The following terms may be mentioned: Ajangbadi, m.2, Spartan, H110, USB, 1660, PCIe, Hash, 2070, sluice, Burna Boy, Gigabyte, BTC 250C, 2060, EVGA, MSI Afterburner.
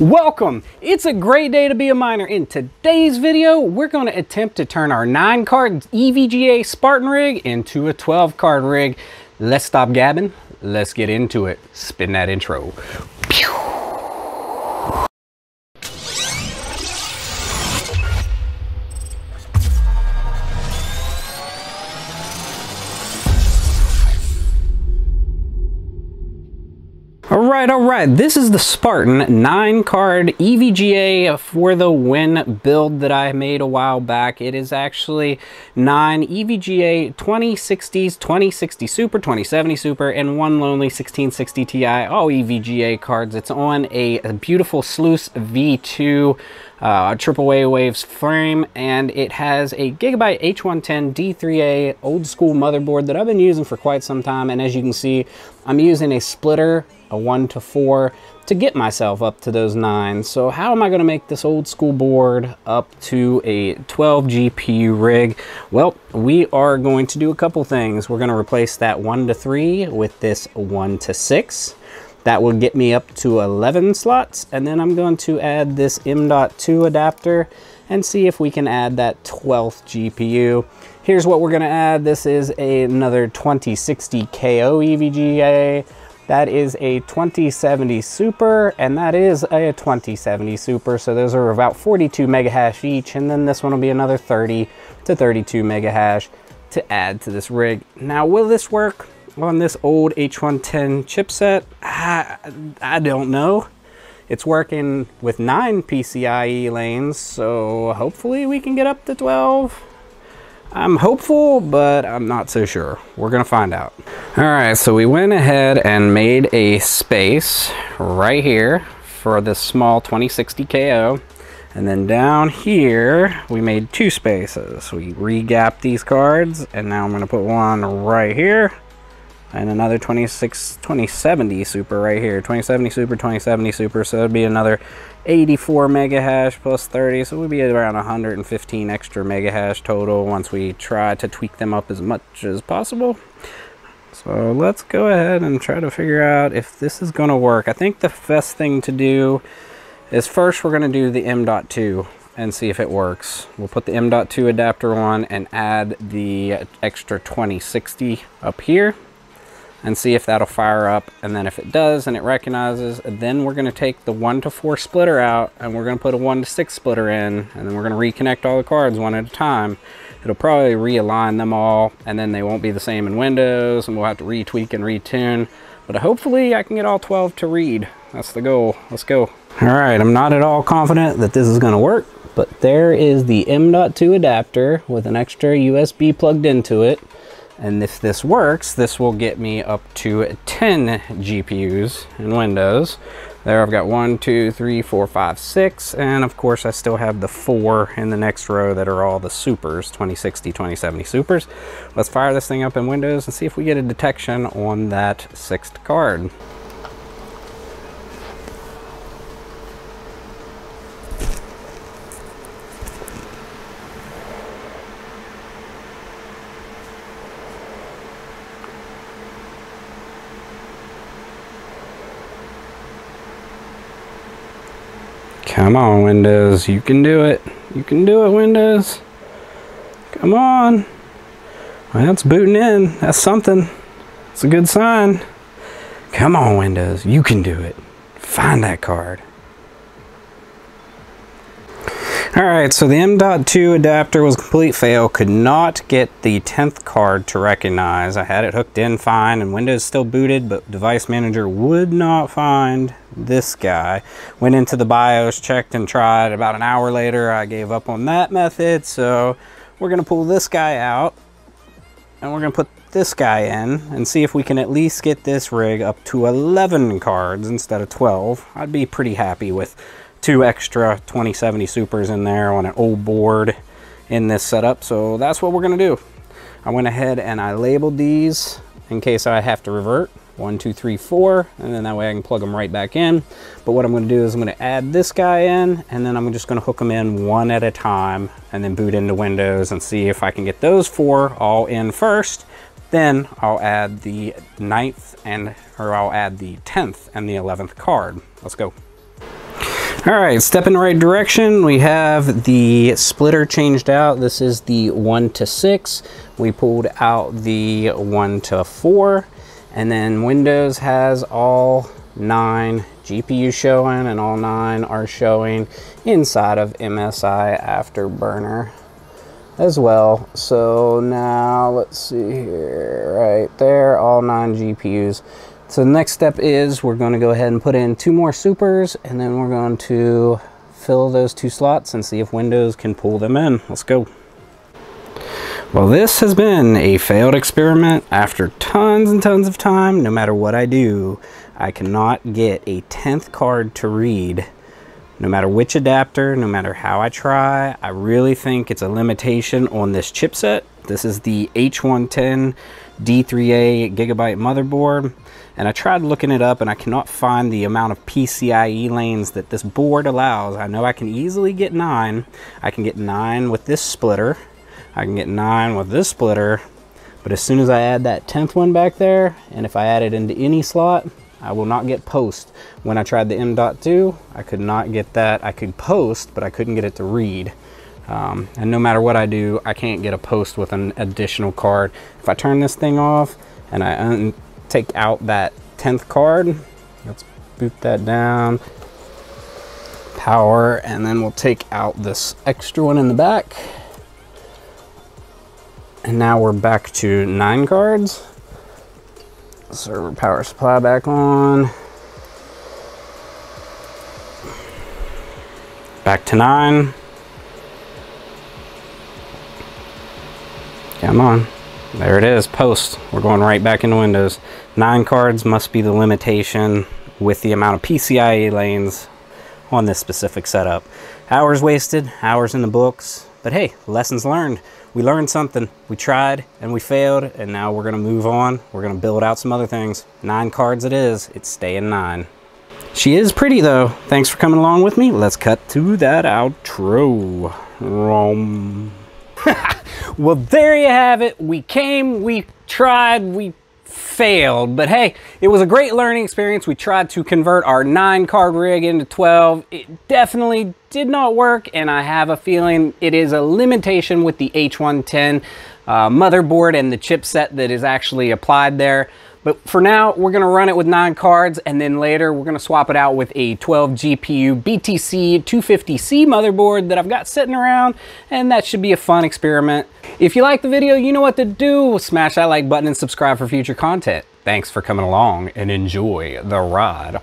Welcome! It's a great day to be a miner. In today's video, we're going to attempt to turn our 9-card EVGA Spartan rig into a 12-card rig. Let's stop gabbing. Let's get into it. Spin that intro. Pew! All right, this is the Spartan 9-card EVGA for the win build that I made a while back. It is actually 9 EVGA 2060s, 2060 Super, 2070 Super, and one lonely 1660 Ti, all EVGA cards. It's on a beautiful Sluice V2 triple waves frame, and it has a Gigabyte H110 D3A old school motherboard that I've been using for quite some time. And as you can see, I'm using a splitter, a 1 to 4, to get myself up to those 9s. So how am I going to make this old school board up to a 12 GPU rig? Well, we are going to do a couple things. We're going to replace that 1 to 3 with this 1 to 6. That will get me up to 11 slots, and then I'm going to add this m.2 adapter and see if we can add that 12th GPU. Here's what we're gonna add. This is another 2060 KO EVGA. That is a 2070 Super, and that is a 2070 Super. So those are about 42 mega hash each, and then this one will be another 30 to 32 mega hash to add to this rig. Now, will this work on this old H110 chipset? I don't know. It's working with 9 PCIe lanes, so hopefully we can get up to 12. I'm hopeful, but I'm not so sure. We're gonna find out. All right, so we went ahead and made a space right here for this small 2060 KO. And then down here, we made 2 spaces. We re-gapped these cards, and now I'm gonna put one right here, and another 2070 Super right here. 2070 Super, 2070 Super, so it'd be another 84 mega hash plus 30, so we'd be around 115 extra mega hash total once we try to tweak them up as much as possible. So let's go ahead and try to figure out if this is gonna work. I think the best thing to do is first we're gonna do the M.2 and see if it works. We'll put the M.2 adapter on and add the extra 2060 up here and see if that'll fire up. And then if it does and it recognizes, then we're gonna take the 1 to 4 splitter out, and we're gonna put a 1 to 6 splitter in, and then we're gonna reconnect all the cards one at a time. It'll probably realign them all, and then they won't be the same in Windows, and we'll have to retweak and retune. But hopefully I can get all 12 to read. That's the goal. Let's go. All right, I'm not at all confident that this is gonna work, but there is the M.2 adapter with an extra USB plugged into it. And if this works, this will get me up to 10 GPUs in Windows. There I've got 1, 2, 3, 4, 5, 6. And of course I still have the 4 in the next row that are all the Supers, 2060, 2070 Supers. Let's fire this thing up in Windows and see if we get a detection on that 6th card. Come on, Windows, you can do it. You can do it, Windows. Come on. Well, it's booting in. That's something. It's a good sign. Come on, Windows, you can do it. Find that card. All right, so the M.2 adapter was a complete fail. Could not get the 10th card to recognize. I had it hooked in fine, and Windows still booted, but Device Manager would not find this guy. Went into the BIOS, checked and tried. About an hour later, I gave up on that method. So we're gonna pull this guy out, and we're gonna put this guy in and see if we can at least get this rig up to 11 cards instead of 12. I'd be pretty happy with 2 extra 2070 Supers in there on an old board in this setup. So that's what we're gonna do. I went ahead and I labeled these in case I have to revert. 1, 2, 3, 4, and then that way I can plug them right back in. But what I'm gonna do is I'm gonna add this guy in, and then I'm just gonna hook them in one at a time and then boot into Windows and see if I can get those 4 all in first. Then I'll add the 9th, or I'll add the 10th and the 11th card. Let's go. All right, step in the right direction. We have the splitter changed out. This is the 1 to 6. We pulled out the 1 to 4. And then Windows has all 9 GPU showing, and all 9 are showing inside of MSI Afterburner as well. So now let's see here, right there, all 9 GPUs. So the next step is we're going to go ahead and put in 2 more supers, and then we're going to fill those 2 slots and see if Windows can pull them in. Let's go. Well, this has been a failed experiment. After tons and tons of time, no matter what I do, I cannot get a 10th card to read. No matter which adapter, no matter how I try, I really think it's a limitation on this chipset. This is the H110 D3A Gigabyte motherboard, and I tried looking it up and I cannot find the amount of PCIe lanes that this board allows. I know I can easily get 9. I can get 9 with this splitter. I can get 9 with this splitter, but as soon as I add that 10th one back there, and if I add it into any slot, I will not get post. When I tried the m.2, I could not get that. I could post, but I couldn't get it to read. And no matter what I do, I can't get a post with an additional card. If I turn this thing off and I take out that 10th card, let's boot that down, power, and then we'll take out this extra one in the back. And now we're back to 9 cards. Server power supply back on. Back to 9. Come on. There it is, post. We're going right back into Windows. 9 cards must be the limitation with the amount of PCIe lanes on this specific setup. Hours wasted, hours in the books, but hey, lessons learned. We learned something. We tried and we failed, and now we're gonna move on. We're gonna build out some other things. 9 cards it is. It's staying 9. She is pretty though. Thanks for coming along with me. Let's cut to that outro. Well, there you have it. We came, we tried, we failed, but hey, it was a great learning experience. We tried to convert our 9 card rig into 12. It definitely did not work, and I have a feeling it is a limitation with the H110 motherboard and the chipset that is actually applied there. But for now, we're gonna run it with 9 cards, and then later we're gonna swap it out with a 12 GPU BTC 250C motherboard that I've got sitting around, and that should be a fun experiment. If you like the video, you know what to do. Smash that like button and subscribe for future content. Thanks for coming along and enjoy the ride.